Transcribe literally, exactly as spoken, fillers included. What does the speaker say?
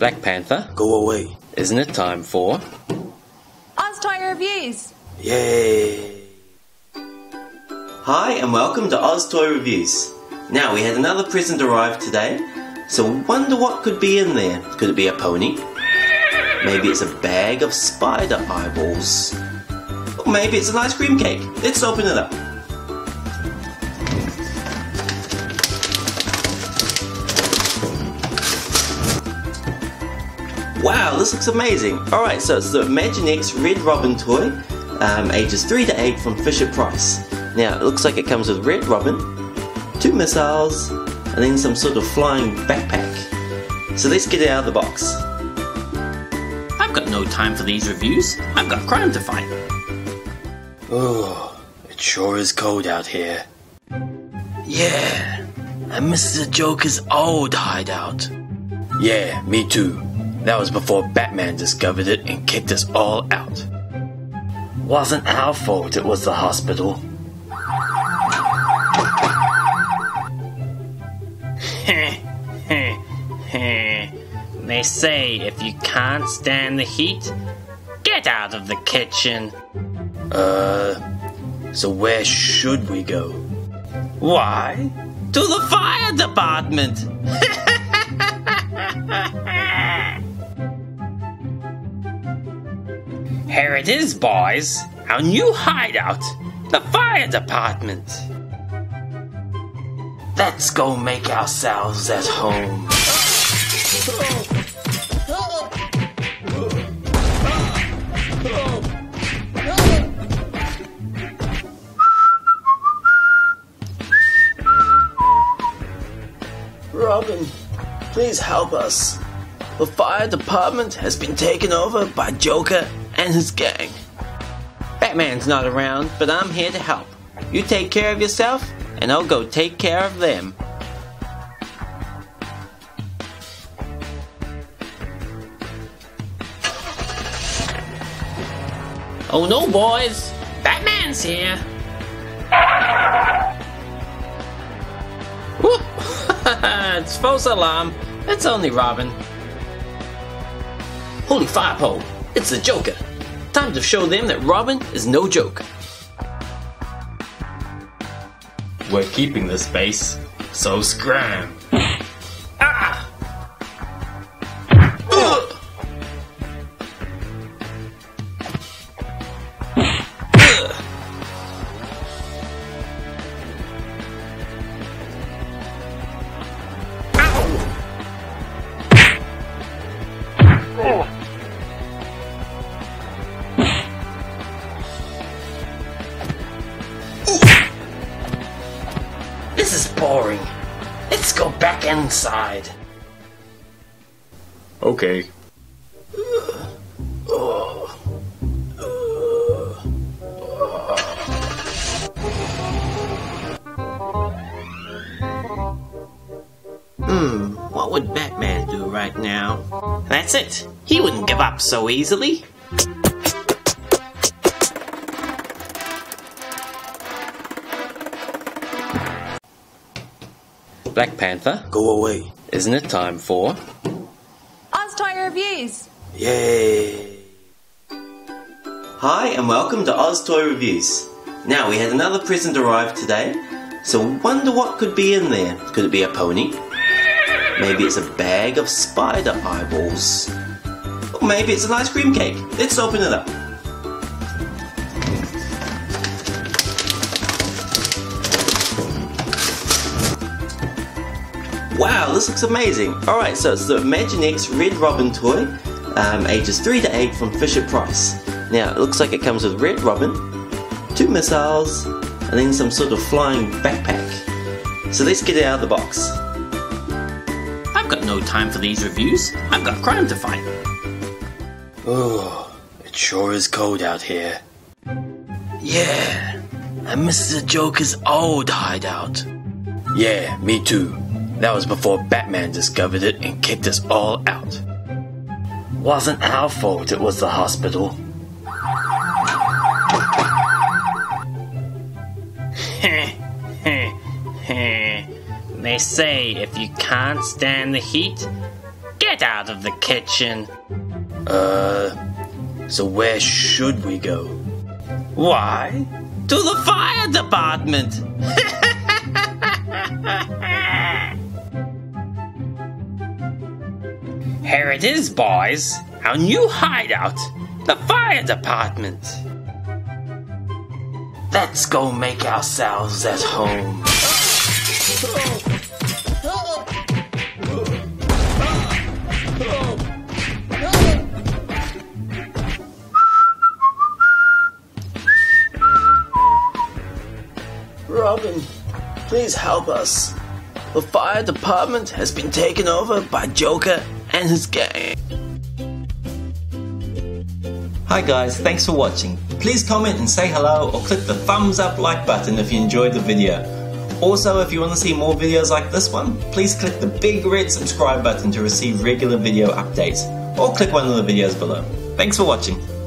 Black Panther. Go away. Isn't it time for Oz Toy Reviews? Yay! Hi and welcome to Oz Toy Reviews. Now, we had another present arrive today, so wonder what could be in there. Could it be a pony? Maybe it's a bag of spider eyeballs. Or maybe it's an ice cream cake. Let's open it up. Wow, this looks amazing. Alright, so it's the Imaginext Red Robin toy, um, ages three to eight from Fisher-Price. Now, it looks like it comes with Red Robin, two missiles, and then some sort of flying backpack. So let's get it out of the box. I've got no time for these reviews. I've got crime to fight. Oh, it sure is cold out here. Yeah, I miss the Joker's old hideout. Yeah, me too. That was before Batman discovered it and kicked us all out. Wasn't our fault, it was the hospital. They say if you can't stand the heat, get out of the kitchen. Uh, so where should we go? Why? To the fire department! Here it is, boys. Our new hideout. The fire department. Let's go make ourselves at home. Robin, please help us. The fire department has been taken over by Joker and his gang. Batman's not around, but I'm here to help. You take care of yourself, and I'll go take care of them. Oh no, boys! Batman's here! Whoop! It's false alarm. It's only Robin. Holy firepole! It's the Joker! Time to show them that Robin is no joke. We're keeping this base, so scram! Ah! This is boring. Let's go back inside. Okay. Hmm, what would Batman do right now? That's it. He wouldn't give up so easily. Black Panther, go away. Isn't it time for Oz Toy Reviews? Yay! Hi and welcome to Oz Toy Reviews. Now, we had another present arrive today, so wonder what could be in there. Could it be a pony? Maybe it's a bag of spider eyeballs. Or maybe it's an ice cream cake. Let's open it up. Wow, this looks amazing. Alright, so it's the Imaginext Red Robin toy, um, ages three to eight from Fisher-Price. Now, it looks like it comes with Red Robin, two missiles, and then some sort of flying backpack. So let's get it out of the box. I've got no time for these reviews. I've got crime to fight. Oh, it sure is cold out here. Yeah, I miss the Joker's old hideout. Yeah, me too. That was before Batman discovered it and kicked us all out. Wasn't our fault, it was the hospital. They say if you can't stand the heat, Get out of the kitchen. Uh, so where should we go? Why? To the fire department! Here it is, boys. Our new hideout. The fire department. Let's go make ourselves at home. Robin, please help us. The fire department has been taken over by Joker and his gang. Hi guys, thanks for watching. Please comment and say hello or click the thumbs up like button if you enjoyed the video. Also, if you want to see more videos like this one, please click the big red subscribe button to receive regular video updates, or click one of the videos below. Thanks for watching.